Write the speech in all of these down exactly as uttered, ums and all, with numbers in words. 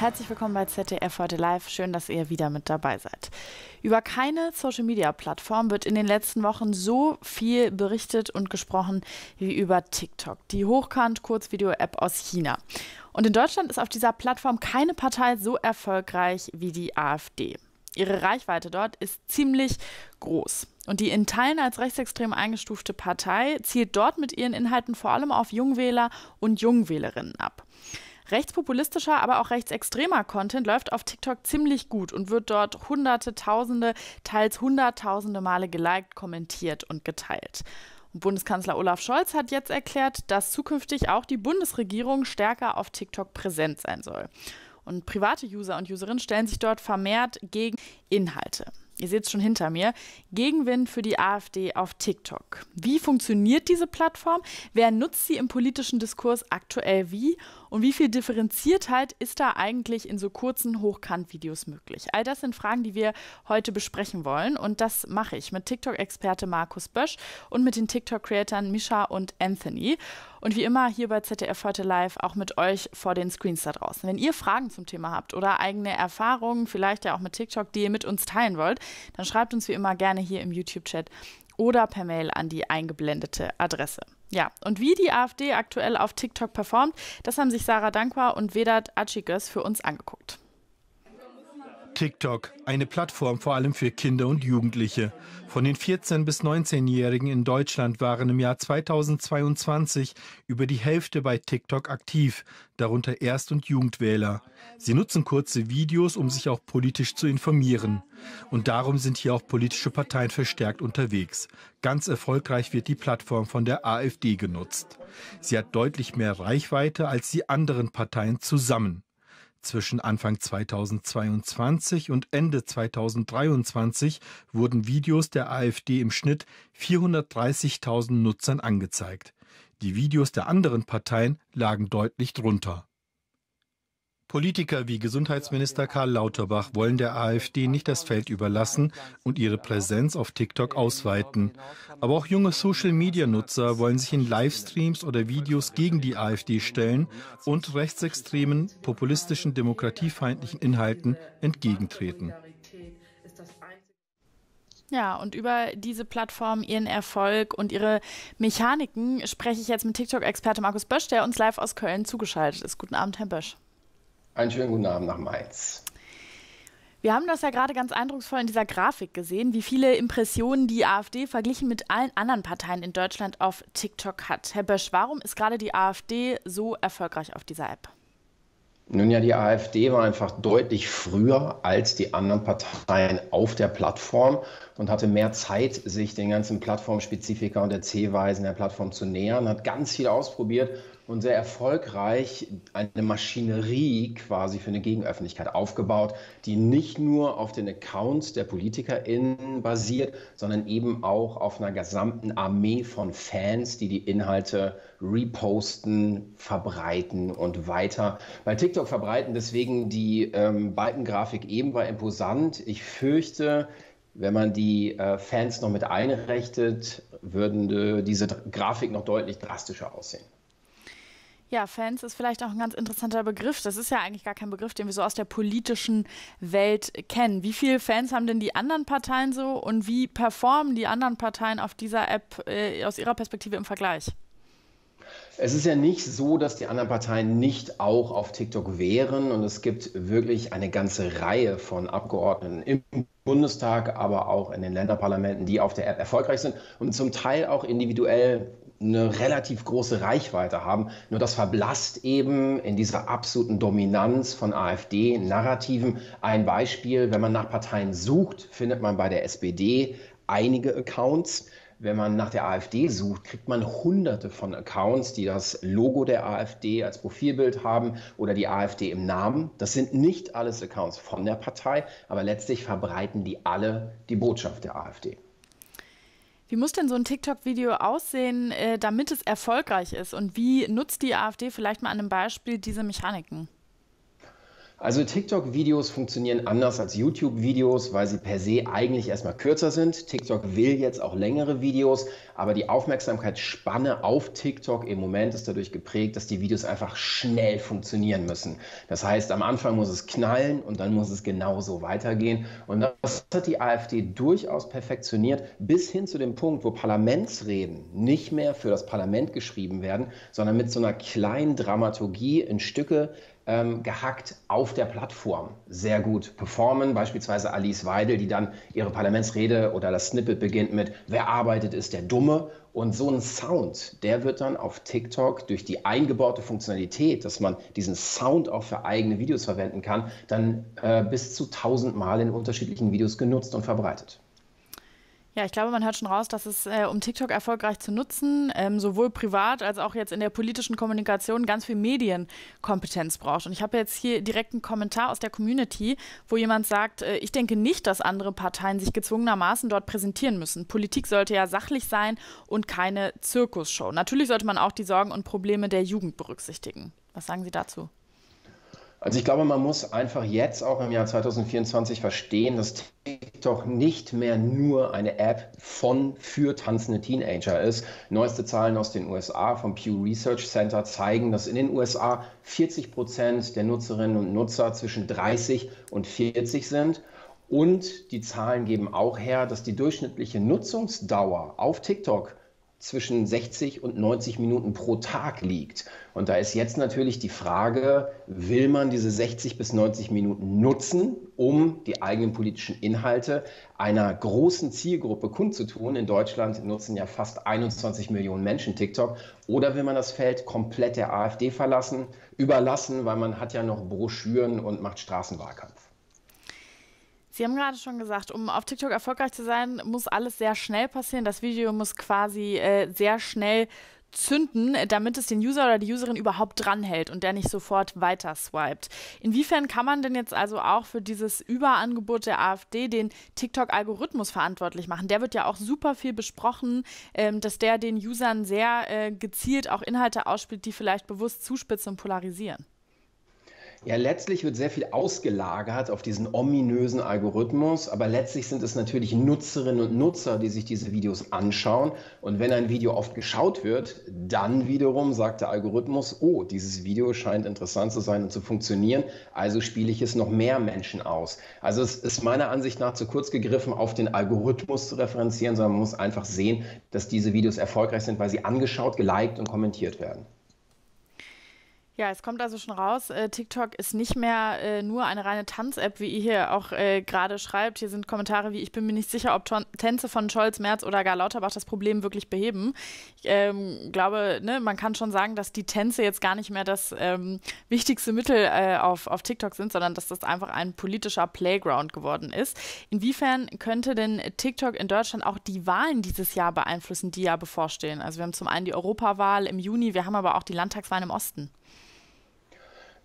Herzlich willkommen bei Z D F heute live. Schön, dass ihr wieder mit dabei seid. Über keine Social-Media-Plattform wird in den letzten Wochen so viel berichtet und gesprochen wie über TikTok, die Hochkant-Kurzvideo-App aus China. Und in Deutschland ist auf dieser Plattform keine Partei so erfolgreich wie die AfD. Ihre Reichweite dort ist ziemlich groß. Und die in Teilen als rechtsextrem eingestufte Partei zielt dort mit ihren Inhalten vor allem auf Jungwähler und Jungwählerinnen ab. Rechtspopulistischer, aber auch rechtsextremer Content läuft auf TikTok ziemlich gut und wird dort hunderte, tausende, teils hunderttausende Male geliked, kommentiert und geteilt. Und Bundeskanzler Olaf Scholz hat jetzt erklärt, dass zukünftig auch die Bundesregierung stärker auf TikTok präsent sein soll. Und private User und Userinnen stellen sich dort vermehrt gegen Inhalte. Ihr seht es schon hinter mir, Gegenwind für die AfD auf TikTok. Wie funktioniert diese Plattform? Wer nutzt sie im politischen Diskurs aktuell wie? Und wie viel Differenziertheit ist da eigentlich in so kurzen Hochkant-Videos möglich? All das sind Fragen, die wir heute besprechen wollen. Und das mache ich mit TikTok-Experte Markus Bösch und mit den TikTok-Creatern Mischa und Anthony. Und wie immer hier bei Z D F heute live auch mit euch vor den Screens da draußen. Wenn ihr Fragen zum Thema habt oder eigene Erfahrungen, vielleicht ja auch mit TikTok, die ihr mit uns teilen wollt, dann schreibt uns wie immer gerne hier im YouTube-Chat oder per Mail an die eingeblendete Adresse. Ja, und wie die AfD aktuell auf TikTok performt, das haben sich Sarah Dankwa und Vedat Acikgöz für uns angeguckt. TikTok, eine Plattform vor allem für Kinder und Jugendliche. Von den vierzehn- bis neunzehnjährigen in Deutschland waren im Jahr zweitausendzweiundzwanzig über die Hälfte bei TikTok aktiv, darunter Erst- und Jugendwähler. Sie nutzen kurze Videos, um sich auch politisch zu informieren. Und darum sind hier auch politische Parteien verstärkt unterwegs. Ganz erfolgreich wird die Plattform von der AfD genutzt. Sie hat deutlich mehr Reichweite als die anderen Parteien zusammen. Zwischen Anfang zweitausendzweiundzwanzig und Ende zweitausenddreiundzwanzig wurden Videos der AfD im Schnitt vierhundertdreißigtausend Nutzern angezeigt. Die Videos der anderen Parteien lagen deutlich drunter. Politiker wie Gesundheitsminister Karl Lauterbach wollen der AfD nicht das Feld überlassen und ihre Präsenz auf TikTok ausweiten. Aber auch junge Social-Media-Nutzer wollen sich in Livestreams oder Videos gegen die AfD stellen und rechtsextremen, populistischen, demokratiefeindlichen Inhalten entgegentreten. Ja, und über diese Plattform, ihren Erfolg und ihre Mechaniken spreche ich jetzt mit TikTok-Experte Markus Bösch, der uns live aus Köln zugeschaltet ist. Guten Abend, Herr Bösch. Einen schönen guten Abend nach Mainz. Wir haben das ja gerade ganz eindrucksvoll in dieser Grafik gesehen, wie viele Impressionen die AfD verglichen mit allen anderen Parteien in Deutschland auf TikTok hat. Herr Bösch, warum ist gerade die AfD so erfolgreich auf dieser App? Nun ja, die AfD war einfach deutlich früher als die anderen Parteien auf der Plattform und hatte mehr Zeit, sich den ganzen Plattformspezifika und der Zählweisen der Plattform zu nähern, hat ganz viel ausprobiert und sehr erfolgreich eine Maschinerie quasi für eine Gegenöffentlichkeit aufgebaut, die nicht nur auf den Accounts der PolitikerInnen basiert, sondern eben auch auf einer gesamten Armee von Fans, die die Inhalte reposten, verbreiten und weiter bei TikTok verbreiten. Deswegen die ähm, Balkengrafik eben war imposant. Ich fürchte, wenn man die äh, Fans noch mit einrechnet, würde äh, diese Grafik noch deutlich drastischer aussehen. Ja, Fans ist vielleicht auch ein ganz interessanter Begriff. Das ist ja eigentlich gar kein Begriff, den wir so aus der politischen Welt kennen. Wie viele Fans haben denn die anderen Parteien so und wie performen die anderen Parteien auf dieser App äh, aus ihrer Perspektive im Vergleich? Es ist ja nicht so, dass die anderen Parteien nicht auch auf TikTok wären und es gibt wirklich eine ganze Reihe von Abgeordneten im Bundestag, aber auch in den Länderparlamenten, die auf der App erfolgreich sind und zum Teil auch individuell eine relativ große Reichweite haben. Nur das verblasst eben in dieser absoluten Dominanz von AfD-Narrativen. Ein Beispiel, wenn man nach Parteien sucht, findet man bei der S P D einige Accounts. Wenn man nach der AfD sucht, kriegt man hunderte von Accounts, die das Logo der AfD als Profilbild haben oder die AfD im Namen. Das sind nicht alles Accounts von der Partei, aber letztlich verbreiten die alle die Botschaft der AfD. Wie muss denn so ein TikTok-Video aussehen, damit es erfolgreich ist? Und wie nutzt die AfD vielleicht mal an einem Beispiel diese Mechaniken? Also TikTok-Videos funktionieren anders als YouTube-Videos, weil sie per se eigentlich erstmal kürzer sind. TikTok will jetzt auch längere Videos, aber die Aufmerksamkeitsspanne auf TikTok im Moment ist dadurch geprägt, dass die Videos einfach schnell funktionieren müssen. Das heißt, am Anfang muss es knallen und dann muss es genauso weitergehen. Und das hat die AfD durchaus perfektioniert, bis hin zu dem Punkt, wo Parlamentsreden nicht mehr für das Parlament geschrieben werden, sondern mit so einer kleinen Dramaturgie in Stücke Ähm, gehackt auf der Plattform sehr gut performen. Beispielsweise Alice Weidel, die dann ihre Parlamentsrede oder das Snippet beginnt mit "Wer arbeitet, ist der Dumme." Und so ein Sound, der wird dann auf TikTok durch die eingebaute Funktionalität, dass man diesen Sound auch für eigene Videos verwenden kann, dann äh, bis zu tausend Mal in unterschiedlichen Videos genutzt und verbreitet. Ja, ich glaube, man hört schon raus, dass es, äh, um TikTok erfolgreich zu nutzen, ähm, sowohl privat als auch jetzt in der politischen Kommunikation ganz viel Medienkompetenz braucht. Und ich habe jetzt hier direkt einen Kommentar aus der Community, wo jemand sagt, äh, ich denke nicht, dass andere Parteien sich gezwungenermaßen dort präsentieren müssen. Politik sollte ja sachlich sein und keine Zirkusshow. Natürlich sollte man auch die Sorgen und Probleme der Jugend berücksichtigen. Was sagen Sie dazu? Also ich glaube, man muss einfach jetzt auch im Jahr zweitausendvierundzwanzig verstehen, dass TikTok nicht mehr nur eine App von für tanzende Teenager ist. Neueste Zahlen aus den U S A vom Pew Research Center zeigen, dass in den U S A vierzig Prozent der Nutzerinnen und Nutzer zwischen dreißig und vierzig sind. Und die Zahlen geben auch her, dass die durchschnittliche Nutzungsdauer auf TikTok zwischen sechzig und neunzig Minuten pro Tag liegt. Und da ist jetzt natürlich die Frage, will man diese sechzig bis neunzig Minuten nutzen, um die eigenen politischen Inhalte einer großen Zielgruppe kundzutun? In Deutschland nutzen ja fast einundzwanzig Millionen Menschen TikTok. Oder will man das Feld komplett der AfD verlassen, überlassen, weil man hat ja noch Broschüren und macht Straßenwahlkampf? Sie haben gerade schon gesagt, um auf TikTok erfolgreich zu sein, muss alles sehr schnell passieren. Das Video muss quasi äh, sehr schnell zünden, damit es den User oder die Userin überhaupt dranhält und der nicht sofort weiter swiped. Inwiefern kann man denn jetzt also auch für dieses Überangebot der AfD den TikTok-Algorithmus verantwortlich machen? Der wird ja auch super viel besprochen, ähm, dass der den Usern sehr äh, gezielt auch Inhalte ausspielt, die vielleicht bewusst zuspitzen und polarisieren. Ja, letztlich wird sehr viel ausgelagert auf diesen ominösen Algorithmus, aber letztlich sind es natürlich Nutzerinnen und Nutzer, die sich diese Videos anschauen. Und wenn ein Video oft geschaut wird, dann wiederum sagt der Algorithmus, oh, dieses Video scheint interessant zu sein und zu funktionieren, also spiele ich es noch mehr Menschen aus. Also es ist meiner Ansicht nach zu kurz gegriffen, auf den Algorithmus zu referenzieren, sondern man muss einfach sehen, dass diese Videos erfolgreich sind, weil sie angeschaut, geliked und kommentiert werden. Ja, es kommt also schon raus, äh, TikTok ist nicht mehr äh, nur eine reine Tanz-App, wie ihr hier auch äh, gerade schreibt. Hier sind Kommentare wie, ich bin mir nicht sicher, ob Ton Tänze von Scholz, Merz oder gar Lauterbach das Problem wirklich beheben. Ich ähm, glaube, ne, man kann schon sagen, dass die Tänze jetzt gar nicht mehr das ähm, wichtigste Mittel äh, auf, auf TikTok sind, sondern dass das einfach ein politischer Playground geworden ist. Inwiefern könnte denn TikTok in Deutschland auch die Wahlen dieses Jahr beeinflussen, die ja bevorstehen? Also wir haben zum einen die Europawahl im Juni, wir haben aber auch die Landtagswahl im Osten.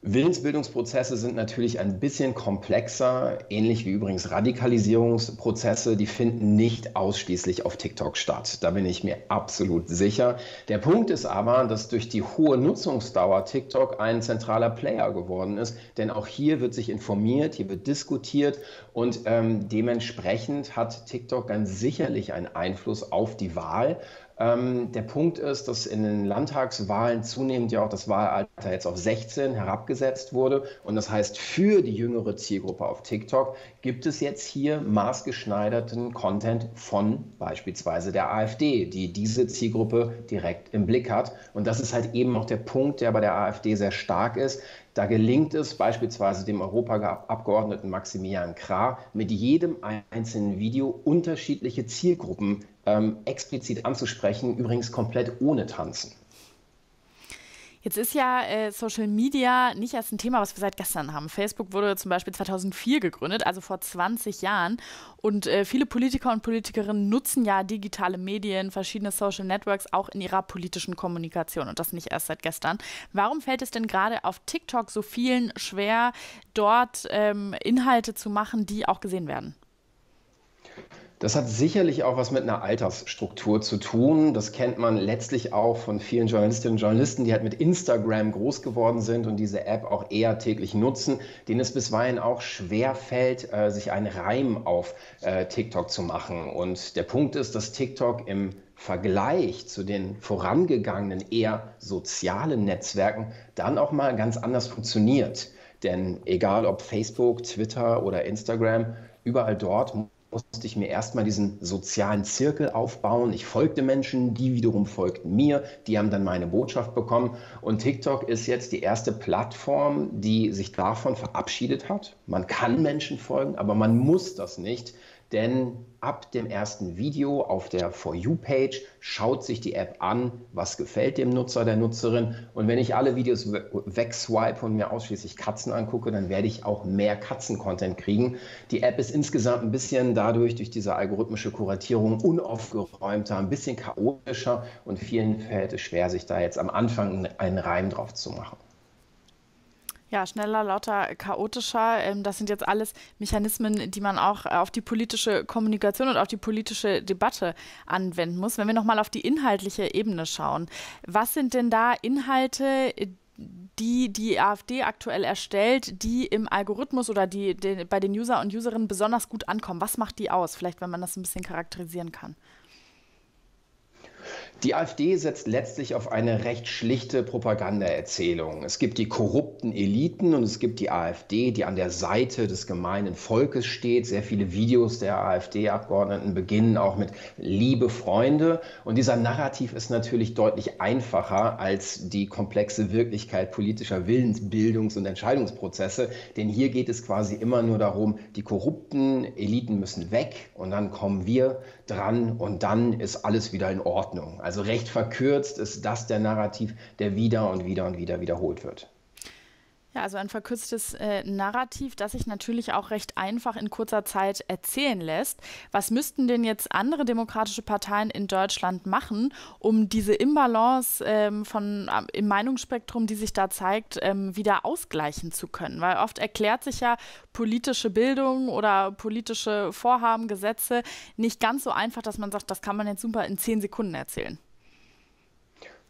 Willensbildungsprozesse sind natürlich ein bisschen komplexer, ähnlich wie übrigens Radikalisierungsprozesse. Die finden nicht ausschließlich auf TikTok statt. Da bin ich mir absolut sicher. Der Punkt ist aber, dass durch die hohe Nutzungsdauer TikTok ein zentraler Player geworden ist. Denn auch hier wird sich informiert, hier wird diskutiert und ähm, dementsprechend hat TikTok ganz sicherlich einen Einfluss auf die Wahl. Ähm, der Punkt ist, dass in den Landtagswahlen zunehmend ja auch das Wahlalter jetzt auf sechzehn herabgesetzt wurde. Und das heißt, für die jüngere Zielgruppe auf TikTok gibt es jetzt hier maßgeschneiderten Content von beispielsweise der AfD, die diese Zielgruppe direkt im Blick hat. Und das ist halt eben auch der Punkt, der bei der AfD sehr stark ist. Da gelingt es beispielsweise dem Europaabgeordneten Maximilian Krah, mit jedem einzelnen Video unterschiedliche Zielgruppen ähm, explizit anzusprechen, übrigens komplett ohne Tanzen. Jetzt ist ja äh, Social Media nicht erst ein Thema, was wir seit gestern haben. Facebook wurde zum Beispiel zweitausendvier gegründet, also vor zwanzig Jahren. Und äh, viele Politiker und Politikerinnen nutzen ja digitale Medien, verschiedene Social Networks auch in ihrer politischen Kommunikation und das nicht erst seit gestern. Warum fällt es denn gerade auf TikTok so vielen schwer, dort ähm, Inhalte zu machen, die auch gesehen werden? Das hat sicherlich auch was mit einer Altersstruktur zu tun. Das kennt man letztlich auch von vielen Journalistinnen und Journalisten, die halt mit Instagram groß geworden sind und diese App auch eher täglich nutzen, denen es bisweilen auch schwer fällt, sich einen Reim auf TikTok zu machen. Und der Punkt ist, dass TikTok im Vergleich zu den vorangegangenen eher sozialen Netzwerken dann auch mal ganz anders funktioniert. Denn egal ob Facebook, Twitter oder Instagram, überall dort musste ich mir erstmal diesen sozialen Zirkel aufbauen. Ich folgte Menschen, die wiederum folgten mir, die haben dann meine Botschaft bekommen. Und TikTok ist jetzt die erste Plattform, die sich davon verabschiedet hat. Man kann Menschen folgen, aber man muss das nicht. Denn ab dem ersten Video auf der For You-Page schaut sich die App an, was gefällt dem Nutzer, der Nutzerin. Und wenn ich alle Videos wegswipe und mir ausschließlich Katzen angucke, dann werde ich auch mehr Katzen-Content kriegen. Die App ist insgesamt ein bisschen dadurch, durch diese algorithmische Kuratierung, unaufgeräumter, ein bisschen chaotischer. Und vielen fällt es schwer, sich da jetzt am Anfang einen Reim drauf zu machen. Ja, schneller, lauter, chaotischer. Das sind jetzt alles Mechanismen, die man auch auf die politische Kommunikation und auf die politische Debatte anwenden muss. Wenn wir nochmal auf die inhaltliche Ebene schauen, was sind denn da Inhalte, die die AfD aktuell erstellt, die im Algorithmus oder die, die bei den User und Userinnen besonders gut ankommen? Was macht die aus? Vielleicht, wenn man das ein bisschen charakterisieren kann. Die AfD setzt letztlich auf eine recht schlichte Propagandaerzählung. Es gibt die korrupten Eliten und es gibt die AfD, die an der Seite des gemeinen Volkes steht. Sehr viele Videos der AfD-Abgeordneten beginnen auch mit Liebe Freunde. Und dieser Narrativ ist natürlich deutlich einfacher als die komplexe Wirklichkeit politischer Willensbildungs- und Entscheidungsprozesse. Denn hier geht es quasi immer nur darum, die korrupten Eliten müssen weg und dann kommen wir dran und dann ist alles wieder in Ordnung. Also recht verkürzt ist das der Narrativ, der wieder und wieder und wieder wiederholt wird. Ja, also ein verkürztes äh, Narrativ, das sich natürlich auch recht einfach in kurzer Zeit erzählen lässt. Was müssten denn jetzt andere demokratische Parteien in Deutschland machen, um diese Imbalance ähm, von, äh, im Meinungsspektrum, die sich da zeigt, ähm, wieder ausgleichen zu können? Weil oft erklärt sich ja politische Bildung oder politische Vorhaben, Gesetze nicht ganz so einfach, dass man sagt, das kann man jetzt super in zehn Sekunden erzählen.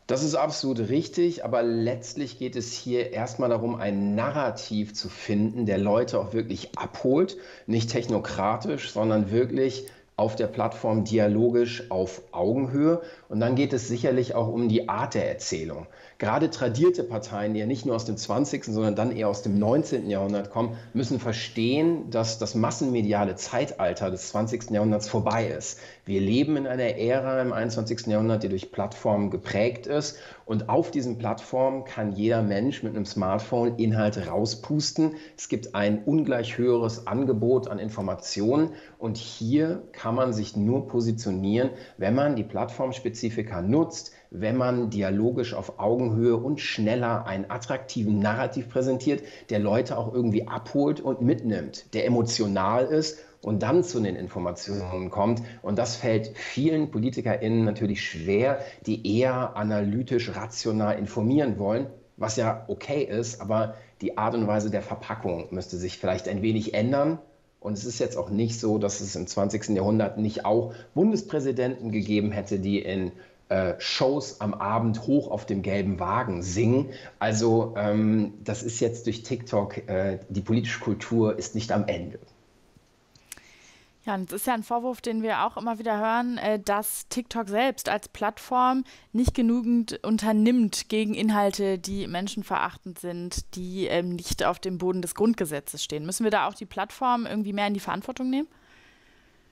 Das ist absolut richtig, aber letztlich geht es hier erstmal darum, ein Narrativ zu finden, der Leute auch wirklich abholt, nicht technokratisch, sondern wirklich auf der Plattform dialogisch auf Augenhöhe. Und dann geht es sicherlich auch um die Art der Erzählung. Gerade tradierte Parteien, die ja nicht nur aus dem zwanzigsten, sondern dann eher aus dem neunzehnten Jahrhundert kommen, müssen verstehen, dass das massenmediale Zeitalter des zwanzigsten Jahrhunderts vorbei ist. Wir leben in einer Ära im einundzwanzigsten Jahrhundert, die durch Plattformen geprägt ist. Und auf diesen Plattformen kann jeder Mensch mit einem Smartphone Inhalte rauspusten. Es gibt ein ungleich höheres Angebot an Informationen. Und hier kann man sich nur positionieren, wenn man die Plattformspezifika nutzt, wenn man dialogisch auf Augenhöhe und schneller einen attraktiven Narrativ präsentiert, der Leute auch irgendwie abholt und mitnimmt, der emotional ist und dann zu den Informationen kommt. Und das fällt vielen PolitikerInnen natürlich schwer, die eher analytisch, rational informieren wollen, was ja okay ist, aber die Art und Weise der Verpackung müsste sich vielleicht ein wenig ändern. Und es ist jetzt auch nicht so, dass es im zwanzigsten Jahrhundert nicht auch Bundespräsidenten gegeben hätte, die in Äh, Shows am Abend hoch auf dem gelben Wagen singen. Also ähm, das ist jetzt durch TikTok, äh, die politische Kultur ist nicht am Ende. Ja, und das ist ja ein Vorwurf, den wir auch immer wieder hören, dass TikTok selbst als Plattform nicht genügend unternimmt gegen Inhalte, die menschenverachtend sind, die ähm, nicht auf dem Boden des Grundgesetzes stehen. Müssen wir da auch die Plattform irgendwie mehr in die Verantwortung nehmen?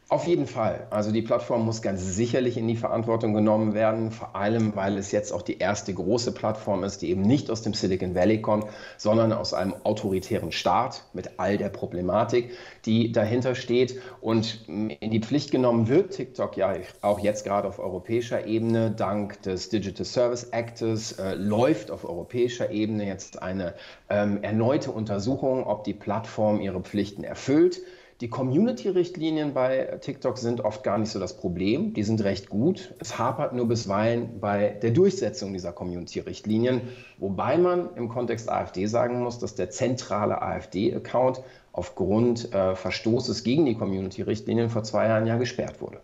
Auf jeden Fall. Also die Plattform muss ganz sicherlich in die Verantwortung genommen werden, vor allem, weil es jetzt auch die erste große Plattform ist, die eben nicht aus dem Silicon Valley kommt, sondern aus einem autoritären Staat mit all der Problematik, die dahinter steht. Und in die Pflicht genommen wird TikTok ja auch jetzt gerade auf europäischer Ebene. Dank des Digital Service Actes äh, läuft auf europäischer Ebene jetzt eine ähm, erneute Untersuchung, ob die Plattform ihre Pflichten erfüllt. Die Community-Richtlinien bei TikTok sind oft gar nicht so das Problem. Die sind recht gut. Es hapert nur bisweilen bei der Durchsetzung dieser Community-Richtlinien, wobei man im Kontext AfD sagen muss, dass der zentrale AfD-Account aufgrund äh, Verstoßes gegen die Community-Richtlinien vor zwei Jahren ja gesperrt wurde.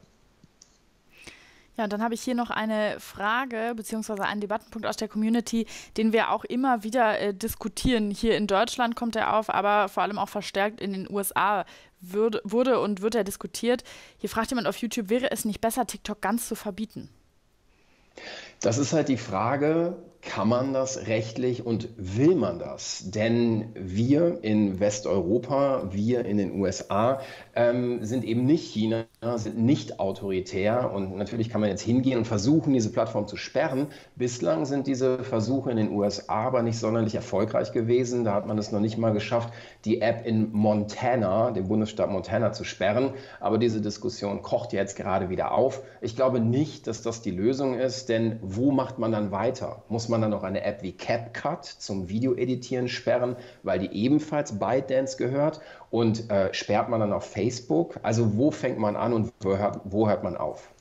Ja, und dann habe ich hier noch eine Frage beziehungsweise einen Debattenpunkt aus der Community, den wir auch immer wieder äh, diskutieren. Hier in Deutschland kommt er auf, aber vor allem auch verstärkt in den U S A würd, wurde und wird er diskutiert. Hier fragt jemand auf YouTube, wäre es nicht besser, TikTok ganz zu verbieten? Das ist halt die Frage, kann man das rechtlich und will man das? Denn wir in Westeuropa, wir in den U S A ähm, sind eben nicht China, sind nicht autoritär. Und natürlich kann man jetzt hingehen und versuchen, diese Plattform zu sperren. Bislang sind diese Versuche in den U S A aber nicht sonderlich erfolgreich gewesen. Da hat man es noch nicht mal geschafft, die App in Montana, dem Bundesstaat Montana, zu sperren. Aber diese Diskussion kocht jetzt gerade wieder auf. Ich glaube nicht, dass das die Lösung ist, denn wo macht man dann weiter? Muss man dann noch eine App wie CapCut zum Videoeditieren sperren, weil die ebenfalls ByteDance gehört? Und äh, sperrt man dann auf Facebook? Also wo fängt man an und wo hört, wo hört man auf?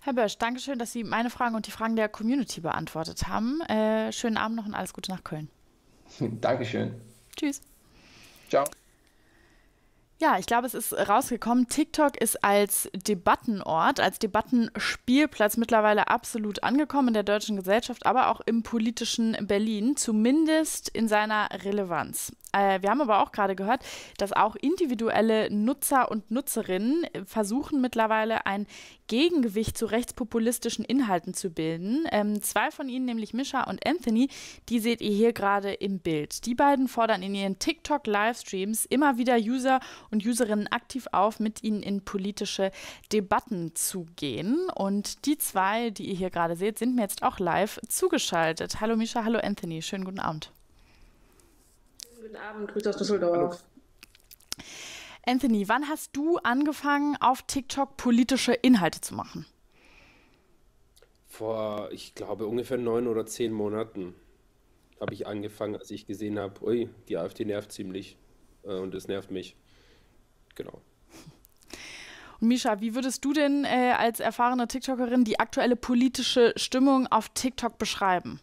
Herr Bösch, danke schön, dass Sie meine Fragen und die Fragen der Community beantwortet haben. Äh, schönen Abend noch und alles Gute nach Köln. Dankeschön. Tschüss. Ciao. Ja, ich glaube, es ist rausgekommen, TikTok ist als Debattenort, als Debattenspielplatz mittlerweile absolut angekommen in der deutschen Gesellschaft, aber auch im politischen Berlin, zumindest in seiner Relevanz. Äh, wir haben aber auch gerade gehört, dass auch individuelle Nutzer und Nutzerinnen versuchen mittlerweile ein Gegengewicht zu rechtspopulistischen Inhalten zu bilden. Ähm, zwei von ihnen, nämlich Mischa und Anthony, die seht ihr hier gerade im Bild. Die beiden fordern in ihren TikTok-Livestreams immer wieder User und Userinnen aktiv auf, mit ihnen in politische Debatten zu gehen. Und die zwei, die ihr hier gerade seht, sind mir jetzt auch live zugeschaltet. Hallo Mischa, hallo Anthony, schönen guten Abend. Guten Abend, Grüße aus Düsseldorf. Anthony, wann hast du angefangen, auf TikTok politische Inhalte zu machen? Vor, ich glaube, ungefähr neun oder zehn Monaten habe ich angefangen, als ich gesehen habe, ui, die AfD nervt ziemlich äh, und es nervt mich. Genau. Und Mischa, wie würdest du denn äh, als erfahrene TikTokerin die aktuelle politische Stimmung auf TikTok beschreiben?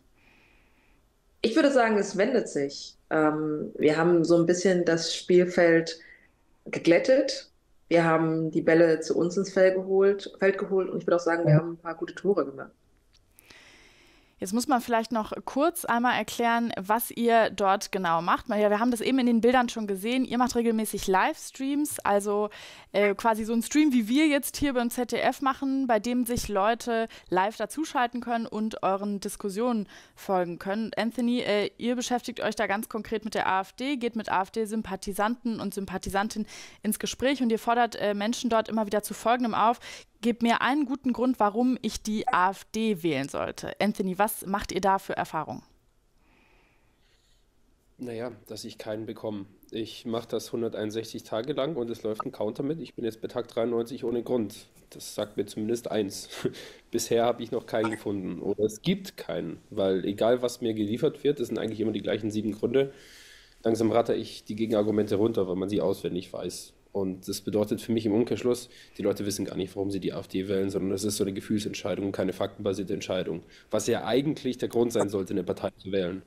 Ich würde sagen, es wendet sich. Ähm, wir haben so ein bisschen das Spielfeld geglättet. Wir haben die Bälle zu uns ins Feld geholt, Feld geholt und ich würde auch sagen, wir haben ein paar gute Tore gemacht. Jetzt muss man vielleicht noch kurz einmal erklären, was ihr dort genau macht. Wir haben das eben in den Bildern schon gesehen. Ihr macht regelmäßig Livestreams, also äh, quasi so einen Stream, wie wir jetzt hier beim Z D F machen, bei dem sich Leute live dazuschalten können und euren Diskussionen folgen können. Anthony, äh, ihr beschäftigt euch da ganz konkret mit der AfD, geht mit AfD-Sympathisanten und Sympathisantinnen ins Gespräch und ihr fordert äh, Menschen dort immer wieder zu Folgendem auf: Gebt mir einen guten Grund, warum ich die AfD wählen sollte. Anthony, was macht ihr da für Erfahrungen? Naja, dass ich keinen bekomme. Ich mache das hunderteinundsechzig Tage lang und es läuft ein Counter mit. Ich bin jetzt bei Tag dreiundneunzig ohne Grund. Das sagt mir zumindest eins. Bisher habe ich noch keinen gefunden. Oder es gibt keinen, weil egal, was mir geliefert wird, das sind eigentlich immer die gleichen sieben Gründe. Langsam ratter ich die Gegenargumente runter, weil man sie auswendig weiß. Und das bedeutet für mich im Umkehrschluss, die Leute wissen gar nicht, warum sie die AfD wählen, sondern das ist so eine Gefühlsentscheidung und keine faktenbasierte Entscheidung. Was ja eigentlich der Grund sein sollte, eine Partei zu wählen.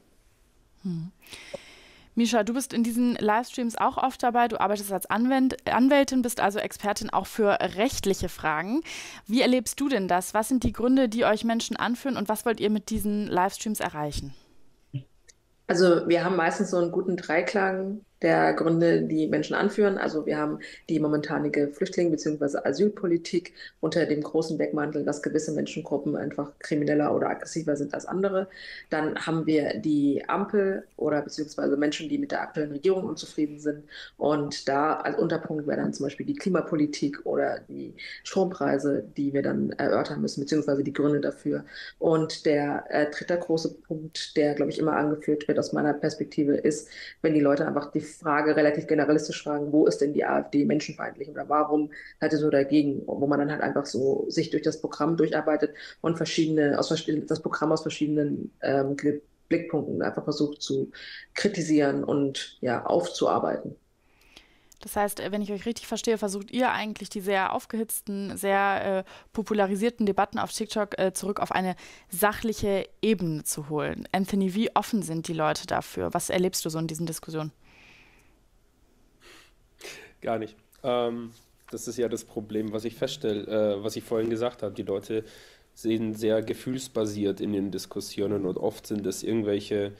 Hm. Mischa, du bist in diesen Livestreams auch oft dabei. Du arbeitest als Anwält Anwältin, bist also Expertin auch für rechtliche Fragen. Wie erlebst du denn das? Was sind die Gründe, die euch Menschen anführen und was wollt ihr mit diesen Livestreams erreichen? Also wir haben meistens so einen guten Dreiklang der Gründe, die Menschen anführen. Also wir haben die momentanige Flüchtling- bzw. Asylpolitik unter dem großen Deckmantel, dass gewisse Menschengruppen einfach krimineller oder aggressiver sind als andere. Dann haben wir die Ampel oder beziehungsweise Menschen, die mit der aktuellen Regierung unzufrieden sind. Und da als Unterpunkt wäre dann zum Beispiel die Klimapolitik oder die Strompreise, die wir dann erörtern müssen, beziehungsweise die Gründe dafür. Und der äh, dritte große Punkt, der, glaube ich, immer angeführt wird, aus meiner Perspektive ist, wenn die Leute einfach die Frage relativ generalistisch fragen, wo ist denn die AfD menschenfeindlich oder warum seid ihr so dagegen, wo man dann halt einfach so sich durch das Programm durcharbeitet und verschiedene, aus, das Programm aus verschiedenen ähm, Blickpunkten einfach versucht zu kritisieren und ja aufzuarbeiten. Das heißt, wenn ich euch richtig verstehe, versucht ihr eigentlich die sehr aufgehitzten, sehr äh, popularisierten Debatten auf TikTok äh, zurück auf eine sachliche Ebene zu holen. Anthony, wie offen sind die Leute dafür? Was erlebst du so in diesen Diskussionen? Gar nicht. Ähm, das ist ja das Problem, was ich feststelle, äh, was ich vorhin gesagt habe. Die Leute sind sehr gefühlsbasiert in den Diskussionen und oft sind es irgendwelche...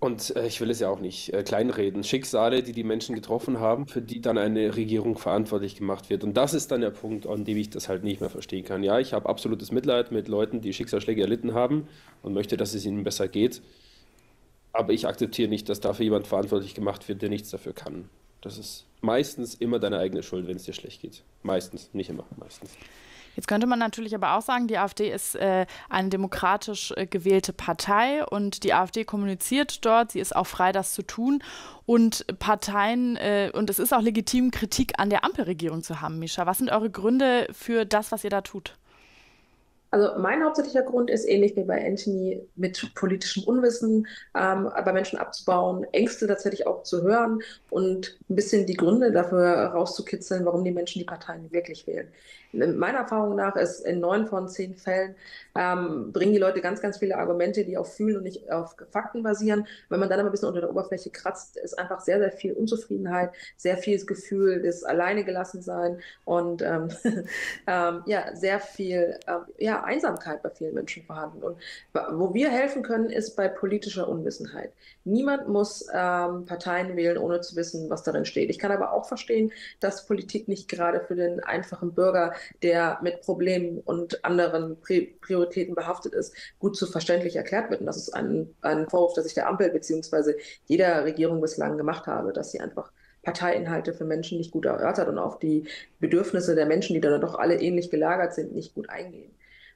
Und äh, ich will es ja auch nicht äh, kleinreden. Schicksale, die die Menschen getroffen haben, für die dann eine Regierung verantwortlich gemacht wird. Und das ist dann der Punkt, an dem ich das halt nicht mehr verstehen kann. Ja, ich habe absolutes Mitleid mit Leuten, die Schicksalsschläge erlitten haben und möchte, dass es ihnen besser geht. Aber ich akzeptiere nicht, dass dafür jemand verantwortlich gemacht wird, der nichts dafür kann. Das ist meistens immer deine eigene Schuld, wenn es dir schlecht geht. Meistens, nicht immer, meistens. Jetzt könnte man natürlich aber auch sagen, die AfD ist äh, eine demokratisch äh, gewählte Partei und die AfD kommuniziert dort, sie ist auch frei, das zu tun. Und Parteien, äh, und es ist auch legitim, Kritik an der Ampelregierung zu haben, Mischa. Was sind eure Gründe für das, was ihr da tut? Also mein hauptsächlicher Grund ist, ähnlich wie bei Anthony, mit politischem Unwissen ähm, bei Menschen abzubauen, Ängste tatsächlich auch zu hören und ein bisschen die Gründe dafür rauszukitzeln, warum die Menschen die Parteien wirklich wählen. Meiner Erfahrung nach ist, in neun von zehn Fällen ähm, bringen die Leute ganz, ganz viele Argumente, die auf Fühlen und nicht auf Fakten basieren. Wenn man dann aber ein bisschen unter der Oberfläche kratzt, ist einfach sehr, sehr viel Unzufriedenheit, sehr viel das Gefühl des Alleinegelassensein und ähm, ähm, ja, sehr viel äh, ja, Einsamkeit bei vielen Menschen vorhanden. Und wo wir helfen können, ist bei politischer Unwissenheit. Niemand muss ähm, Parteien wählen, ohne zu wissen, was darin steht. Ich kann aber auch verstehen, dass Politik nicht gerade für den einfachen Bürger, der mit Problemen und anderen Prioritäten behaftet ist, gut zu verständlich erklärt wird. Und das ist ein, ein Vorwurf, dass ich der Ampel bzw. jeder Regierung bislang gemacht habe, dass sie einfach Parteiinhalte für Menschen nicht gut erörtert und auf die Bedürfnisse der Menschen, die dann doch alle ähnlich gelagert sind, nicht gut eingehen.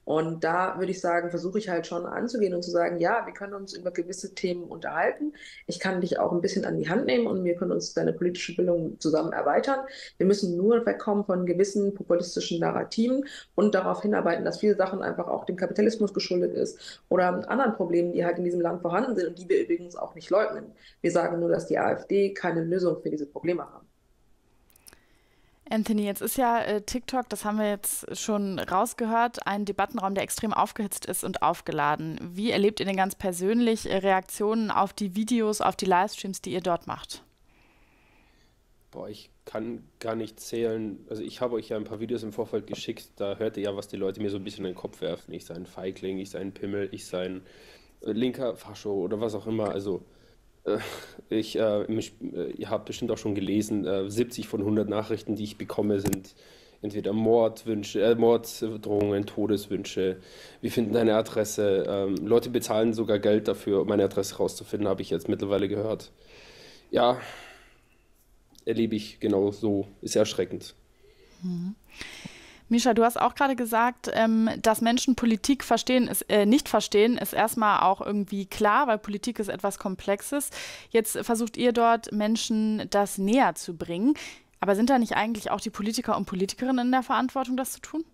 Und da würde ich sagen, versuche ich halt schon anzugehen und zu sagen, ja, wir können uns über gewisse Themen unterhalten. Ich kann dich auch ein bisschen an die Hand nehmen und wir können uns deine politische Bildung zusammen erweitern. Wir müssen nur wegkommen von gewissen populistischen Narrativen und darauf hinarbeiten, dass viele Sachen einfach auch dem Kapitalismus geschuldet ist oder anderen Problemen, die halt in diesem Land vorhanden sind und die wir übrigens auch nicht leugnen. Wir sagen nur, dass die AfD keine Lösung für diese Probleme haben. Anthony, jetzt ist ja äh, TikTok, das haben wir jetzt schon rausgehört, ein Debattenraum, der extrem aufgehitzt ist und aufgeladen. Wie erlebt ihr denn ganz persönlich äh, Reaktionen auf die Videos, auf die Livestreams, die ihr dort macht? Boah, ich kann gar nicht zählen. Also ich habe euch ja ein paar Videos im Vorfeld geschickt, da hört ihr ja, was die Leute mir so ein bisschen in den Kopf werfen. Ich sei ein Feigling, ich sei ein Pimmel, ich sei ein äh, linker Fascho oder was auch immer, also... Ich, äh, mich, äh, ihr habt bestimmt auch schon gelesen, äh, siebzig von hundert Nachrichten, die ich bekomme, sind entweder Mordwünsche, äh, Morddrohungen, Todeswünsche. Wir finden deine Adresse. Ähm, Leute bezahlen sogar Geld dafür, um meine Adresse rauszufinden, habe ich jetzt mittlerweile gehört. Ja, erlebe ich genau so. Ist erschreckend. Mhm. Mischa, du hast auch gerade gesagt, ähm, dass Menschen Politik verstehen, ist, äh, nicht verstehen, ist erstmal auch irgendwie klar, weil Politik ist etwas Komplexes. Jetzt versucht ihr dort, Menschen das näher zu bringen. Aber sind da nicht eigentlich auch die Politiker und Politikerinnen in der Verantwortung, das zu tun?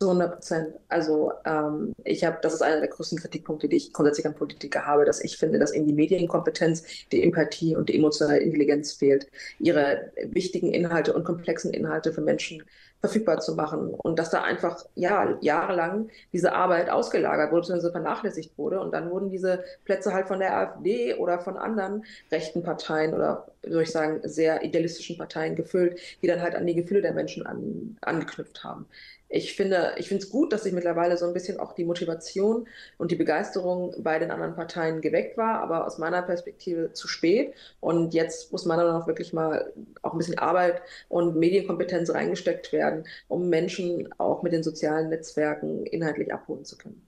So hundert Prozent. Also ähm, ich habe, das ist einer der größten Kritikpunkte, die ich grundsätzlich an Politiker habe, dass ich finde, dass ihnen die Medienkompetenz, die Empathie und die emotionale Intelligenz fehlt, ihre wichtigen Inhalte und komplexen Inhalte für Menschen verfügbar zu machen und dass da einfach ja, jahrelang diese Arbeit ausgelagert wurde, bzw. vernachlässigt wurde und dann wurden diese Plätze halt von der AfD oder von anderen rechten Parteien oder würde ich sagen sehr idealistischen Parteien gefüllt, die dann halt an die Gefühle der Menschen an, angeknüpft haben. Ich finde, ich finde es gut, dass sich mittlerweile so ein bisschen auch die Motivation und die Begeisterung bei den anderen Parteien geweckt war, aber aus meiner Perspektive zu spät. Und jetzt muss meiner Meinung nach wirklich mal auch ein bisschen Arbeit und Medienkompetenz reingesteckt werden, um Menschen auch mit den sozialen Netzwerken inhaltlich abholen zu können.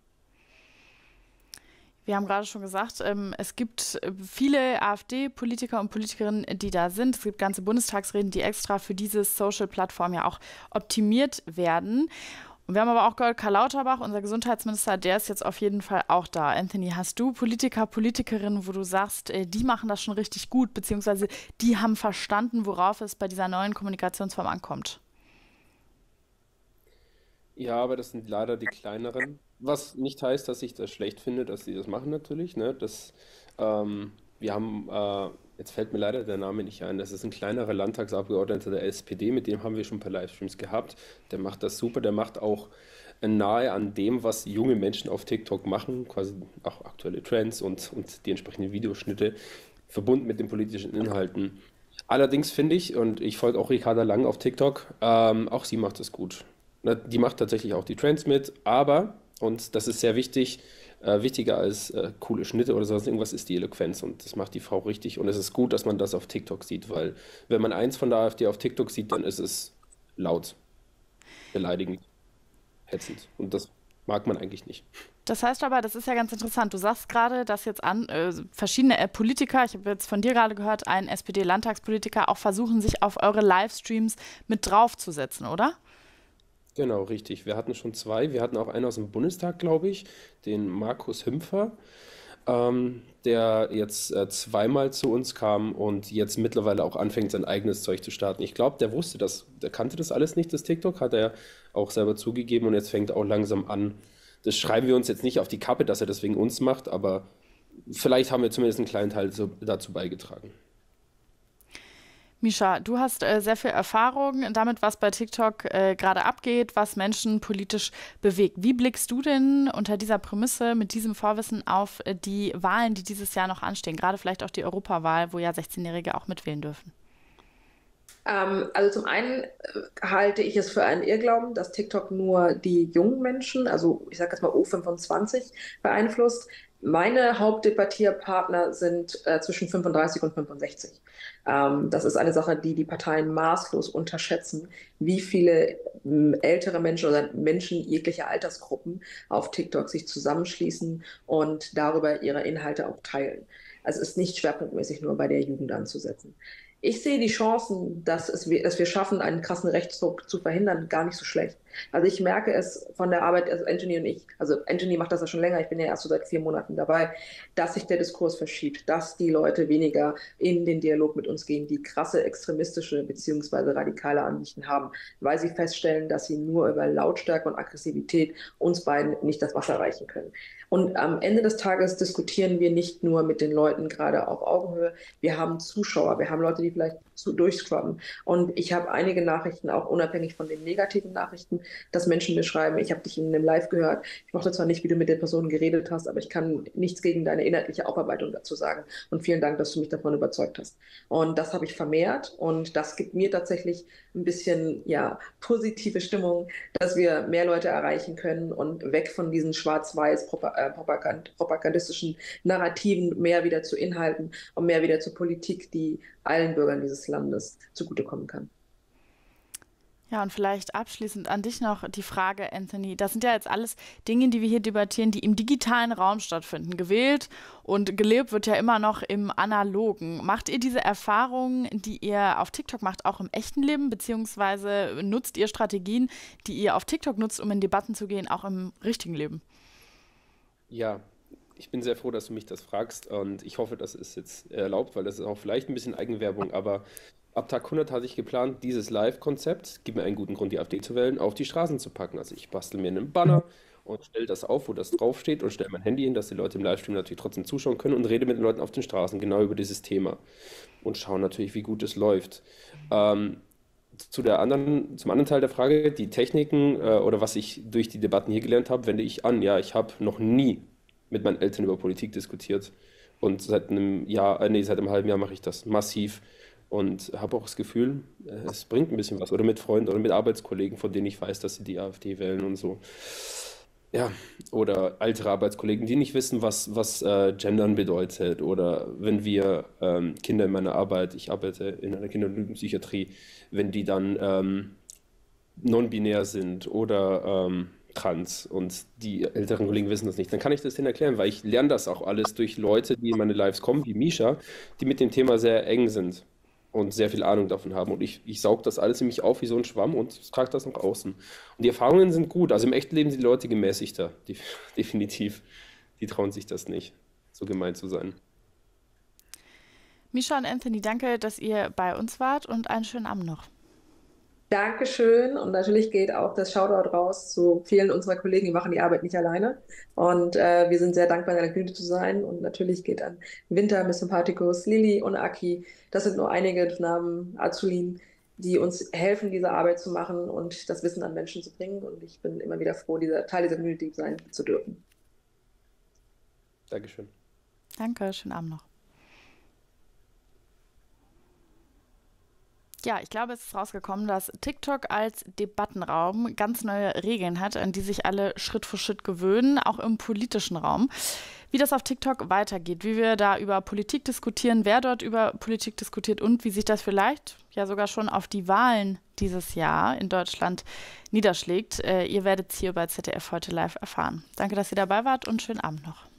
Wir haben gerade schon gesagt, es gibt viele AfD-Politiker und Politikerinnen, die da sind. Es gibt ganze Bundestagsreden, die extra für diese Social-Plattform ja auch optimiert werden. Und wir haben aber auch gehört, Karl Lauterbach, unser Gesundheitsminister, der ist jetzt auf jeden Fall auch da. Anthony, hast du Politiker, Politikerinnen, wo du sagst, die machen das schon richtig gut, beziehungsweise die haben verstanden, worauf es bei dieser neuen Kommunikationsform ankommt? Ja, aber das sind leider die kleineren. Was nicht heißt, dass ich das schlecht finde, dass sie das machen natürlich. Ne? Das, ähm, wir haben äh, Jetzt fällt mir leider der Name nicht ein. Das ist ein kleinerer Landtagsabgeordneter der S P D, mit dem haben wir schon ein paar Livestreams gehabt. Der macht das super, der macht auch nahe an dem, was junge Menschen auf TikTok machen, quasi auch aktuelle Trends und, und die entsprechenden Videoschnitte, verbunden mit den politischen Inhalten. Allerdings finde ich, und ich folge auch Ricarda Lang auf TikTok, ähm, auch sie macht das gut. Die macht tatsächlich auch die Trends mit, aber, und das ist sehr wichtig, Äh, wichtiger als äh, coole Schnitte oder sonst irgendwas ist die Eloquenz, und das macht die Frau richtig, und es ist gut, dass man das auf TikTok sieht, weil wenn man eins von der AfD auf TikTok sieht, dann ist es laut, beleidigend, hetzend, und das mag man eigentlich nicht. Das heißt aber, das ist ja ganz interessant, du sagst gerade, dass jetzt an äh, verschiedene äh, Politiker, ich habe jetzt von dir gerade gehört, ein S P D-Landtagspolitiker auch versuchen, sich auf eure Livestreams mit draufzusetzen, oder? Genau, richtig. Wir hatten schon zwei. Wir hatten auch einen aus dem Bundestag, glaube ich, den Markus Hümpfer, ähm, der jetzt äh, zweimal zu uns kam und jetzt mittlerweile auch anfängt, sein eigenes Zeug zu starten. Ich glaube, der wusste das, der kannte das alles nicht, das TikTok, hat er auch selber zugegeben, und jetzt fängt er auch langsam an. Das schreiben wir uns jetzt nicht auf die Kappe, dass er das wegen uns macht, aber vielleicht haben wir zumindest einen kleinen Teil so dazu beigetragen. Mischa, du hast äh, sehr viel Erfahrung damit, was bei TikTok äh, gerade abgeht, was Menschen politisch bewegt. Wie blickst du denn unter dieser Prämisse, mit diesem Vorwissen auf äh, die Wahlen, die dieses Jahr noch anstehen, gerade vielleicht auch die Europawahl, wo ja sechzehnjährige auch mitwählen dürfen? Ähm, also zum einen äh, halte ich es für einen Irrglauben, dass TikTok nur die jungen Menschen, also ich sage jetzt mal U fünfundzwanzig, beeinflusst. Meine Hauptdebattierpartner sind äh, zwischen fünfunddreißig und fünfundsechzig. Ähm, das ist eine Sache, die die Parteien maßlos unterschätzen, wie viele ältere Menschen oder Menschen jeglicher Altersgruppen auf TikTok sich zusammenschließen und darüber ihre Inhalte auch teilen. Also es ist nicht schwerpunktmäßig nur bei der Jugend anzusetzen. Ich sehe die Chancen, dass, es, dass wir schaffen, einen krassen Rechtsdruck zu verhindern, gar nicht so schlecht. Also ich merke es von der Arbeit, also Anthony und ich, also Anthony macht das ja schon länger, ich bin ja erst so seit vier Monaten dabei, dass sich der Diskurs verschiebt, dass die Leute weniger in den Dialog mit uns gehen, die krasse extremistische bzw. radikale Ansichten haben, weil sie feststellen, dass sie nur über Lautstärke und Aggressivität uns beiden nicht das Wasser reichen können. Und am Ende des Tages diskutieren wir nicht nur mit den Leuten gerade auf Augenhöhe, wir haben Zuschauer, wir haben Leute, die vielleicht zu durchscrubben. Und ich habe einige Nachrichten, auch unabhängig von den negativen Nachrichten, dass Menschen mir schreiben, ich habe dich in einem Live gehört, ich mochte zwar nicht, wie du mit der Person geredet hast, aber ich kann nichts gegen deine inhaltliche Aufarbeitung dazu sagen. Und vielen Dank, dass du mich davon überzeugt hast. Und das habe ich vermehrt, und das gibt mir tatsächlich ein bisschen ja, positive Stimmung, dass wir mehr Leute erreichen können und weg von diesen schwarz-weiß Propagand propagandistischen Narrativen mehr wieder zu Inhalten und mehr wieder zur Politik, die allen Bürgern dieses Landes zugutekommen kann. Ja, und vielleicht abschließend an dich noch die Frage, Anthony. Das sind ja jetzt alles Dinge, die wir hier debattieren, die im digitalen Raum stattfinden. Gewählt und gelebt wird ja immer noch im Analogen. Macht ihr diese Erfahrungen, die ihr auf TikTok macht, auch im echten Leben? Beziehungsweise nutzt ihr Strategien, die ihr auf TikTok nutzt, um in Debatten zu gehen, auch im richtigen Leben? Ja. Ich bin sehr froh, dass du mich das fragst, und ich hoffe, das ist jetzt erlaubt, weil das ist auch vielleicht ein bisschen Eigenwerbung, aber ab Tag hundert hatte ich geplant, dieses Live-Konzept, gibt mir einen guten Grund, die AfD zu wählen, auf die Straßen zu packen. Also ich bastel mir einen Banner und stelle das auf, wo das draufsteht, und stelle mein Handy hin, dass die Leute im Livestream natürlich trotzdem zuschauen können, und rede mit den Leuten auf den Straßen genau über dieses Thema und schaue natürlich, wie gut es läuft. Ähm, Zu der anderen, zum anderen Teil der Frage, die Techniken äh, oder was ich durch die Debatten hier gelernt habe, wende ich an. Ja, ich habe noch nie mit meinen Eltern über Politik diskutiert, und seit einem Jahr, äh, nee, seit einem halben Jahr mache ich das massiv und habe auch das Gefühl, äh, es bringt ein bisschen was, oder mit Freunden oder mit Arbeitskollegen, von denen ich weiß, dass sie die AfD wählen und so. Ja, oder ältere Arbeitskollegen, die nicht wissen, was, was äh, Gendern bedeutet, oder wenn wir ähm, Kinder in meiner Arbeit, ich arbeite in einer Kinder- und Psychiatrie, wenn die dann ähm, non-binär sind oder ähm, trans und die älteren Kollegen wissen das nicht, dann kann ich das denen erklären, weil ich lerne das auch alles durch Leute, die in meine Lives kommen, wie Mischa, die mit dem Thema sehr eng sind und sehr viel Ahnung davon haben, und ich, ich saug das alles in mich auf wie so ein Schwamm und trage das nach außen. Und die Erfahrungen sind gut, also im echten Leben sind die Leute gemäßigter, die, definitiv, die trauen sich das nicht, so gemein zu sein. Mischa und Anthony, danke, dass ihr bei uns wart, und einen schönen Abend noch. Dankeschön. Und natürlich geht auch das Shoutout raus zu vielen unserer Kollegen, die machen die Arbeit nicht alleine. Und äh, wir sind sehr dankbar, in der Grüne zu sein. Und natürlich geht an Winter, Miss Sympathicus, Lili und Aki. Das sind nur einige Namen, Azulin, die uns helfen, diese Arbeit zu machen und das Wissen an Menschen zu bringen. Und ich bin immer wieder froh, dieser, Teil dieser Community sein zu dürfen. Dankeschön. Danke, schönen Abend noch. Ja, ich glaube, es ist rausgekommen, dass TikTok als Debattenraum ganz neue Regeln hat, an die sich alle Schritt für Schritt gewöhnen, auch im politischen Raum. Wie das auf TikTok weitergeht, wie wir da über Politik diskutieren, wer dort über Politik diskutiert und wie sich das vielleicht ja sogar schon auf die Wahlen dieses Jahr in Deutschland niederschlägt. Äh, ihr werdet es hier bei Z D F heute live erfahren. Danke, dass ihr dabei wart und schönen Abend noch.